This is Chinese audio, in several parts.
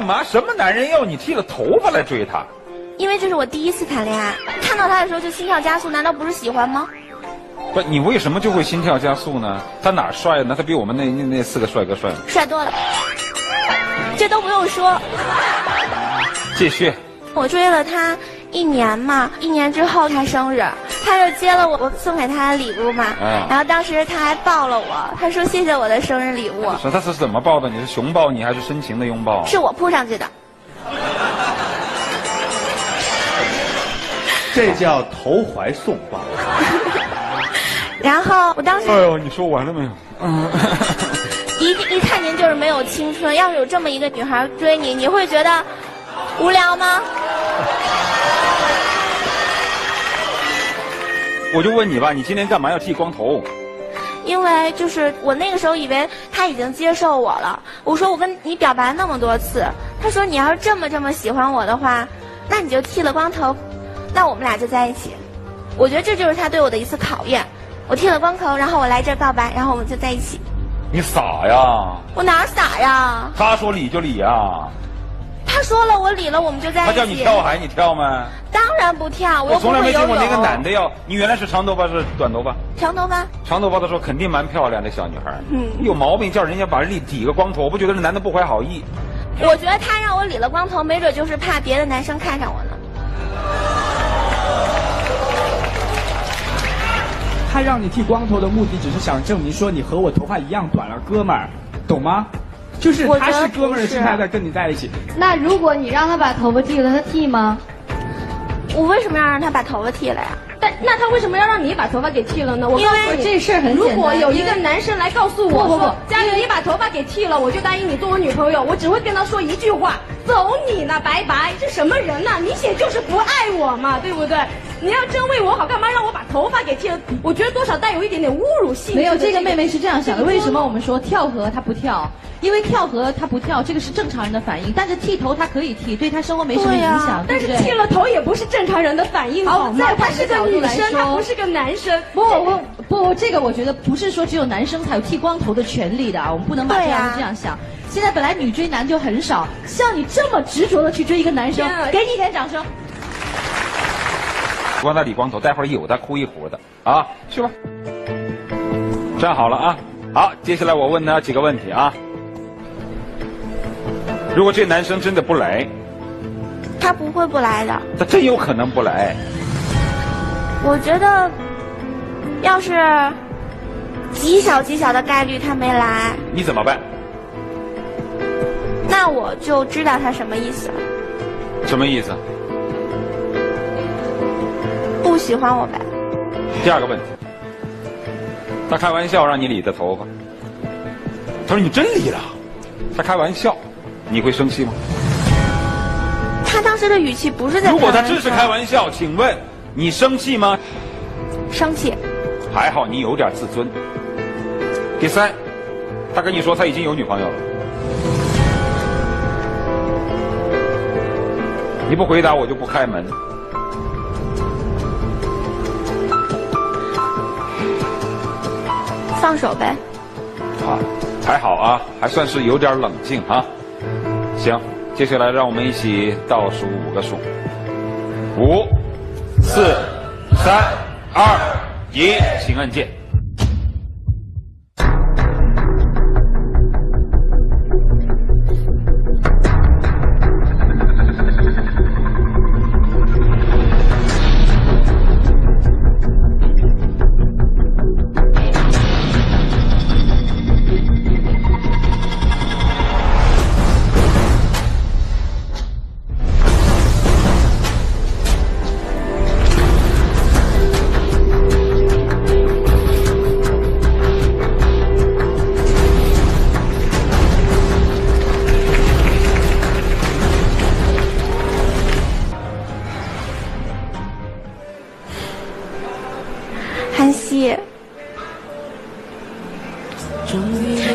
干嘛？什么男人要你剃了头发来追他？因为这是我第一次谈恋爱，看到他的时候就心跳加速，难道不是喜欢吗？不，你为什么就会心跳加速呢？他哪帅呢？他比我们那四个帅哥帅吗？帅多了，这都不用说。继续。我追了他1年嘛，1年之后他生日，他就接了我送给他的礼物嘛。嗯。然后当时他还抱了我，他说谢谢我的生日礼物。说他是怎么抱的？你是熊抱你还是深情的拥抱？是我扑上去的。这叫投怀送抱。然后我当时，哎呦，你说完了没有？嗯。一看您就是没有青春，要是有这么一个女孩追你，你会觉得无聊吗？我就问你吧，你今天干嘛要剃光头？因为就是我那个时候以为他已经接受我了，我说我跟你表白那么多次，他说你要是这么喜欢我的话，那你就剃了光头，那我们俩就在一起。我觉得这就是他对我的一次考验。我剃了光头，然后我来这儿告白，然后我们就在一起。你傻呀！我哪傻呀？他说理就理呀。他说了，我理了，我们就在一起。他叫你跳海，你跳吗？当然不跳，我从来没见过那个男的要你原来是长头发是短头发？长头发。长头发的时候肯定蛮漂亮的小女孩。嗯。有毛病叫人家把人理个光头，我不觉得这男的不怀好意。我觉得他让我理了光头，没准就是怕别的男生看上我呢。他让你剃光头的目的，只是想证明说你和我头发一样短了，哥们儿，懂吗？就是他是哥们儿的心态在跟你在一起。那如果你让他把头发剃了，他剃吗？我为什么要让他把头发剃了呀？但那他为什么要让你把头发给剃了呢？我告诉你，这事很简单。如果有一个男生来告诉我，不，佳宇，你把头发给剃了，我就答应你做我女朋友。我只会跟他说一句话：走你呢，拜拜！这什么人呢？明显就是不爱我嘛，对不对？你要真为我好，干嘛让我把头发给剃了？我觉得多少带有一点点侮辱性。没有，这个妹妹是这样想的。为什么我们说跳河她不跳？因为跳河她不跳，这个是正常人的反应。但是剃头她可以剃，对她生活没什么影响。但是剃了头也不是正常人的反应，好在她是个女生，她不是个男生。不，这个我觉得不是说只有男生才有剃光头的权利的啊，我们不能把这样想。现在本来女追男就很少，像你这么执着的去追一个男生，给你一点掌声。光他理光头，待会儿有的哭一壶的啊，去吧。站好了啊，好，接下来我问他几个问题啊。如果这男生真的不来，他不会不来的。他真有可能不来。我觉得，要是极小极小的概率他没来，你怎么办？那我就知道他什么意思了。什么意思？不喜欢我呗。第二个问题，他开玩笑让你理的头发，他说你真理了，他开玩笑，你会生气吗？他当时的语气不是在。如果他真是开玩笑，请问你生气吗？生气。还好你有点自尊。第三，他跟你说他已经有女朋友了，你不回答我就不开门。放手呗。好，还好啊，还算是有点冷静啊。行，接下来让我们一起倒数5个数。5、4、3、2、1，请按键。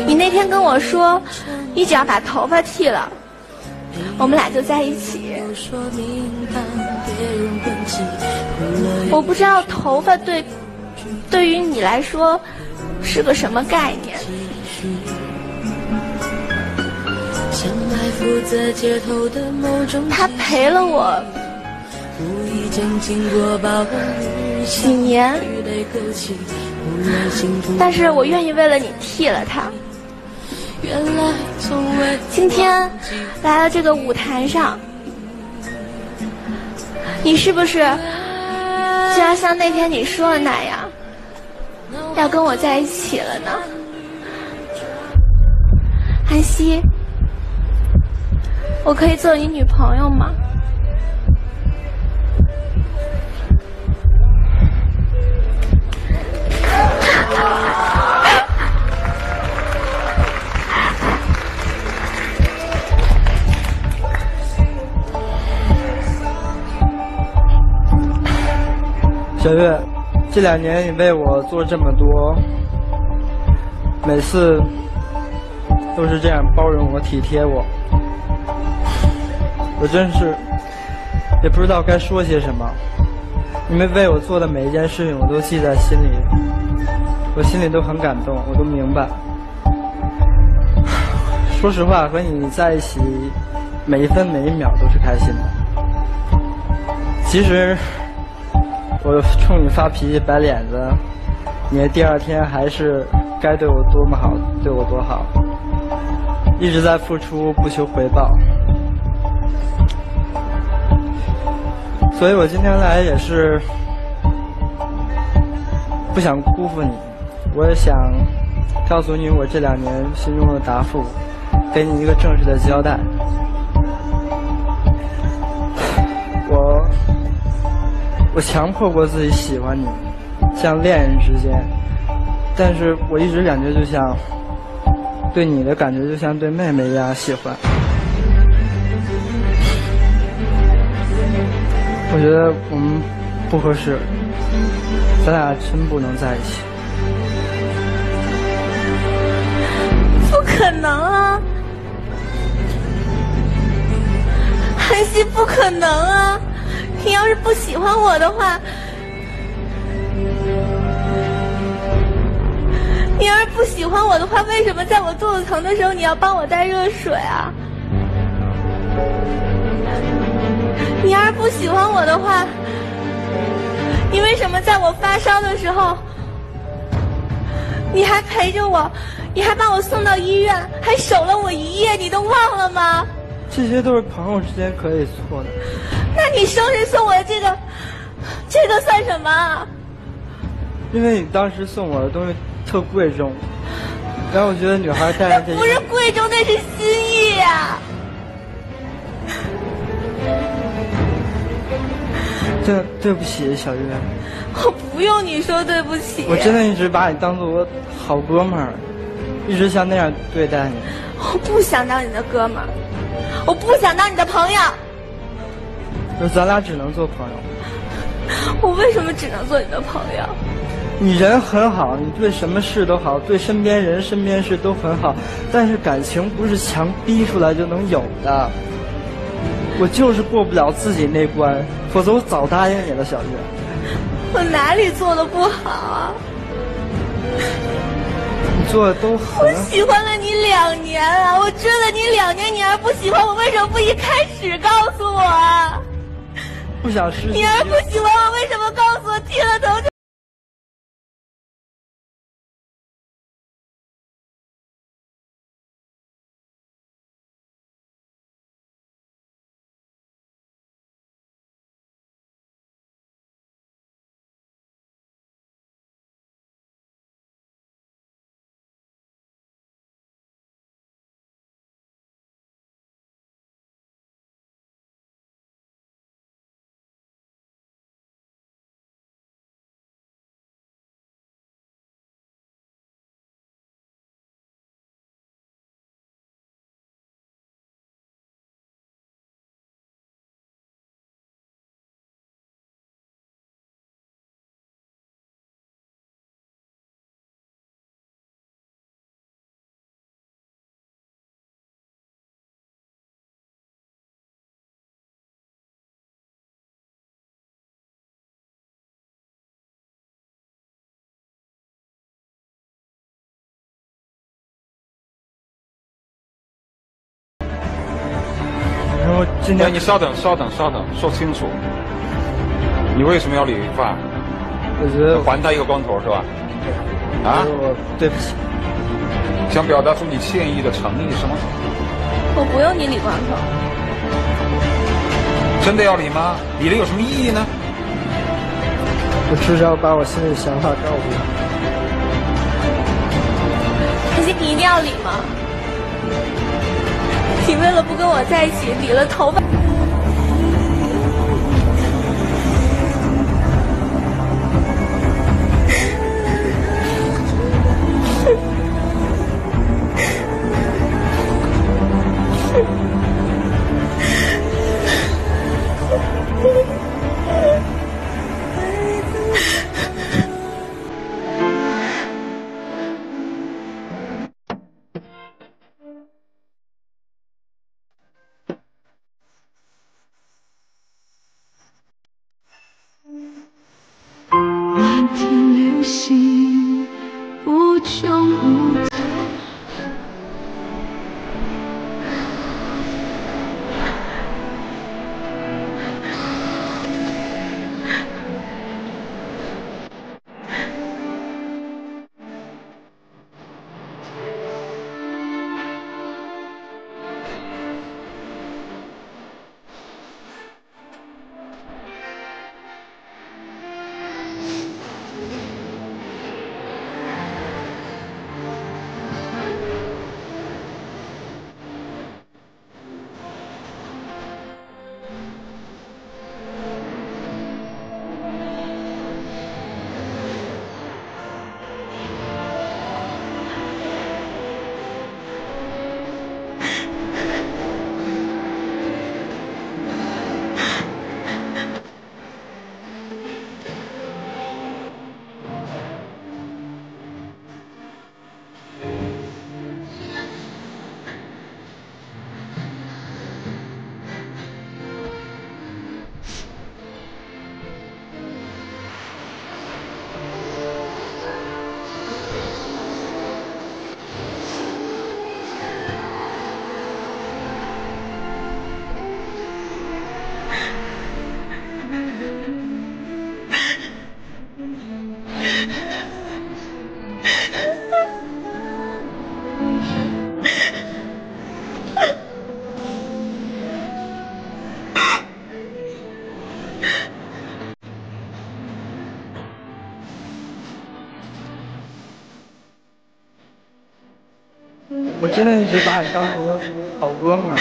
你那天跟我说，你只要把头发剃了，我们俩就在一起。我不知道头发对于你来说是个什么概念。他陪了我几年，但是我愿意为了你替了他。今天来到这个舞台上，你是不是就要像那天你说的那样，要跟我在一起了呢？韩熙，我可以做你女朋友吗？小月，这2年你为我做这么多，每次都是这样包容我、体贴我，我真是也不知道该说些什么。你们为我做的每一件事情，我都记在心里，我心里都很感动，我都明白。说实话，和你在一起，每一分每一秒都是开心的。其实我冲你发脾气、摆脸子，你第2天还是该对我多么好，对我多好，一直在付出，不求回报。所以我今天来也是不想辜负你，我也想告诉你我这2年心中的答复，给你一个正式的交代。我强迫过自己喜欢你，像恋人之间，但是我一直感觉就像对你的感觉就像对妹妹一样喜欢。我觉得我们不合适，咱俩真不能在一起。不可能啊，韩熙，不可能啊！你要是不喜欢我的话，为什么在我肚子疼的时候你要帮我带热水啊？你要是不喜欢我的话，你为什么在我发烧的时候，你还陪着我，你还把我送到医院，还守了我1夜，你都忘了吗？这些都是朋友之间可以做的。那你生日送我的这个算什么啊？因为你当时送我的东西特贵重，然后我觉得女孩带着这……那不是贵重，那是心意啊！对不起，小月。我不用你说对不起。我真的一直把你当做我好哥们儿，一直像那样对待你。我不想当你的哥们儿，我不想当你的朋友。那咱俩只能做朋友。我为什么只能做你的朋友？你人很好，你对什么事都好，对身边人、身边事都很好，但是感情不是强逼出来就能有的。我就是过不了自己那关，否则我早答应你了，小月。我哪里做的不好啊？你做的都好。我喜欢了你2年啊！我追了你2年，你还不喜欢我，为什么不一开始告诉我啊？不想失去你还不喜欢我，为什么告诉我剃了头就？我今天……你稍等，说清楚，你为什么要理发？我觉得还他一个光头是吧？啊，我对不起。想表达出你歉意的诚意是吗？我不用你理光头。真的要理吗？理了有什么意义呢？我至少把我心里的想法告诉你。可是你一定要理吗？ 你为了不跟我在一起，理了头发。我真的一直把你当成个好哥们儿。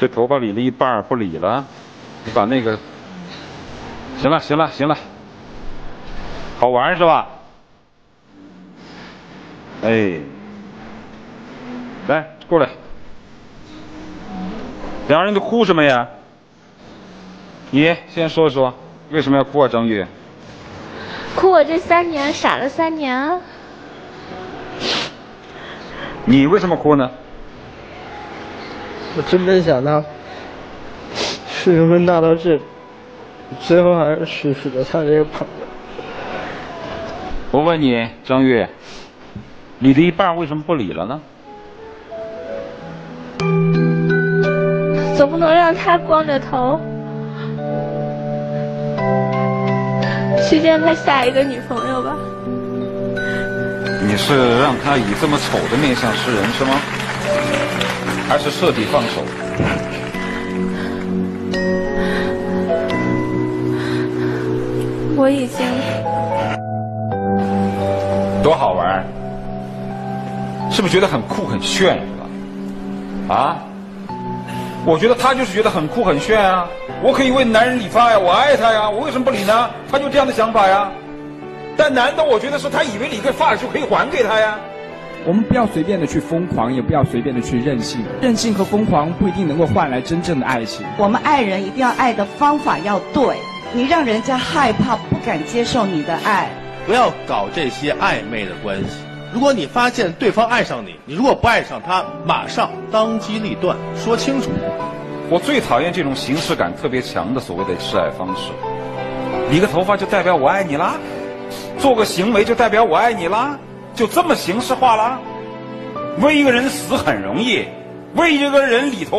这头发理了一半不理了，你把那个，行了，好玩是吧？哎，来过来，两人都哭什么呀？你先说说为什么要哭啊，张宇？哭我这3年傻了3年啊。你为什么哭呢？ 我真没想到，事情会闹到这里，最后还是失去了他这个朋友。我问你，张宇，理了一半为什么不理了呢？总不能让他光着头去见他下一个女朋友吧？你是让他以这么丑的面相示人是吗？ 还是彻底放手。我已经多好玩，是不是觉得很酷很炫是吧？啊？我觉得他就是觉得很酷很炫啊！我可以为男人理发呀，我爱他呀，我为什么不理呢？他就这样的想法呀。但难的我觉得是他以为你对发了就可以还给他呀。我们不要随便的去疯狂，也不要随便的去任性。任性和疯狂不一定能够换来真正的爱情。我们爱人一定要爱的方法要对，你让人家害怕，不敢接受你的爱。不要搞这些暧昧的关系。如果你发现对方爱上你，你如果不爱上他，马上当机立断，说清楚。我最讨厌这种形式感特别强的所谓的示爱方式。理个头发就代表我爱你啦，做个行为就代表我爱你啦。就这么形式化了，为一个人死很容易，为一个人理头